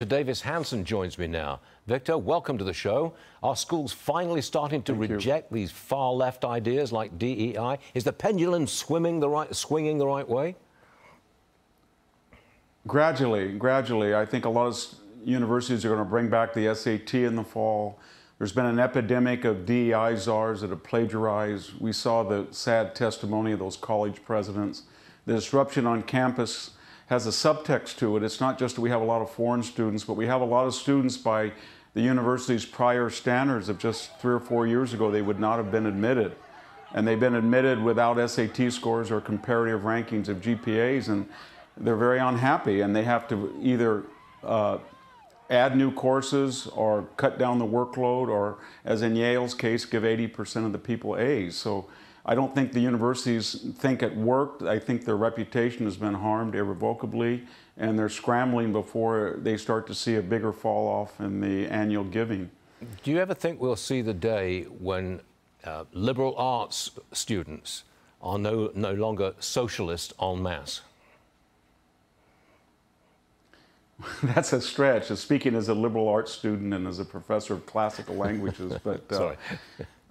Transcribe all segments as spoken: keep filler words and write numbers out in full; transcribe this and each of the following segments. Victor Davis Hanson joins me now. Victor, welcome to the show. Are schools finally starting to Thank reject you. these far-left ideas like D E I? Is the pendulum swimming the right, swinging the right way? Gradually, gradually. I think a lot of universities are going to bring back the S A T in the fall. There's been an epidemic of D E I czars that have plagiarized. We saw the sad testimony of those college presidents. The disruption on campus has a subtext to it. It's not just that we have a lot of foreign students, but we have a lot of students by the university's prior standards of just three or four years ago. They would not have been admitted. And they've been admitted without S A T scores or comparative rankings of G P As, and they're very unhappy, and they have to either uh, add new courses or cut down the workload, or, as in Yale's case, give eighty percent of the people A's. So I don't think the universities think it worked. I think their reputation has been harmed irrevocably, and they're scrambling before they start to see a bigger fall off in the annual giving. Do you ever think we'll see the day when uh, liberal arts students are no, no longer socialist en masse? That's a stretch, speaking as a liberal arts student and as a professor of classical languages, but uh, Sorry.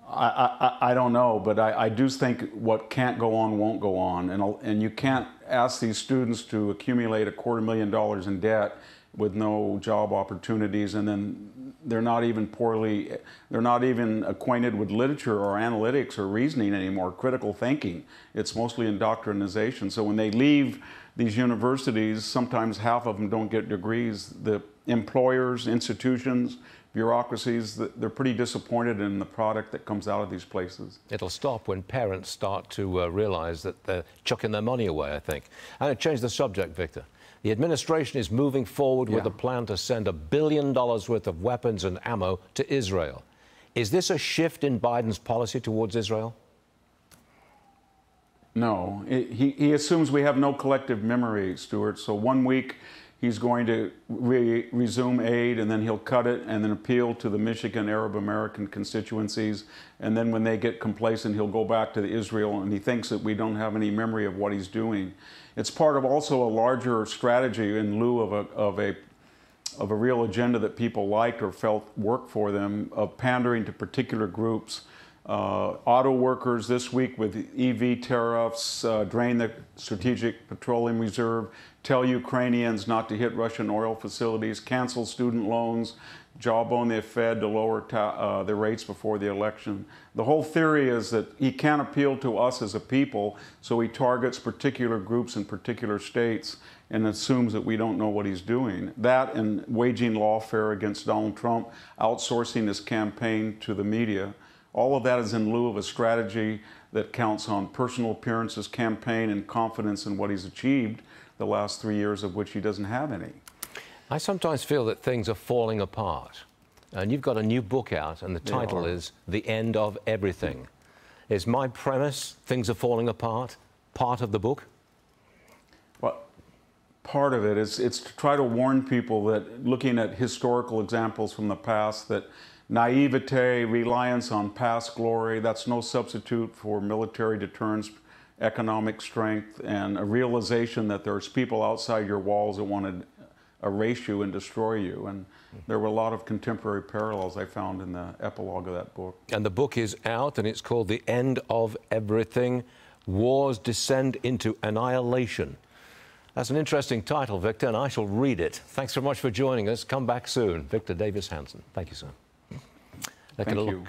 I, I, I don't know, but I, I do think what can't go on won't go on, and, and you can't ask these students to accumulate a quarter million dollars in debt with no job opportunities, and then they're not even poorly, they're not even acquainted with literature or analytics or reasoning anymore, critical thinking. It's mostly indoctrination. So when they leave these universities, sometimes half of them don't get degrees. The employers, institutions, bureaucracies, they're pretty disappointed in the product that comes out of these places. It'll stop when parents start to uh, realize that they're chucking their money away, I think. I'm going to change the subject, Victor. The administration is moving forward yeah. with a plan to send a billion dollars worth of weapons and ammo to Israel. Is this a shift in Biden's policy towards Israel? No. It, he, he assumes we have no collective memory, Stuart, so one week he's going to re resume aid, and then he'll cut it and then appeal to the Michigan Arab-American constituencies. And then when they get complacent, he'll go back to Israel, and he thinks that we don't have any memory of what he's doing. It's part of also a larger strategy in lieu of a, of a, of a real agenda that people liked or felt worked for them, of pandering to particular groups. Uh, auto workers this week with E V tariffs, uh, drain the strategic petroleum reserve, tell Ukrainians not to hit Russian oil facilities, cancel student loans, jawbone the Fed to lower ta uh, the rates before the election. The whole theory is that he can't appeal to us as a people, so he targets particular groups in particular states and assumes that we don't know what he's doing. That, and waging lawfare against Donald Trump, outsourcing his campaign to the media. All of that is in lieu of a strategy that counts on personal appearances, campaign, and confidence in what he's achieved the last three years, of which he doesn't have any. I sometimes feel that things are falling apart. And you've got a new book out, and the they title are. is The End of Everything. Is my premise, things are falling apart, part of the book? Well, part of it is it's to try to warn people that, looking at historical examples from the past, that naivete, reliance on past glory, that's no substitute for military deterrence, economic strength, and a realization that there's people outside your walls that want to erase you and destroy you. And there were a lot of contemporary parallels I found in the epilogue of that book. And the book is out, and it's called The End of Everything: Wars Descend into Annihilation. That's an interesting title, Victor, and I shall read it. Thanks so much for joining us. Come back soon. Victor Davis Hanson. Thank you, sir. Like Thank you.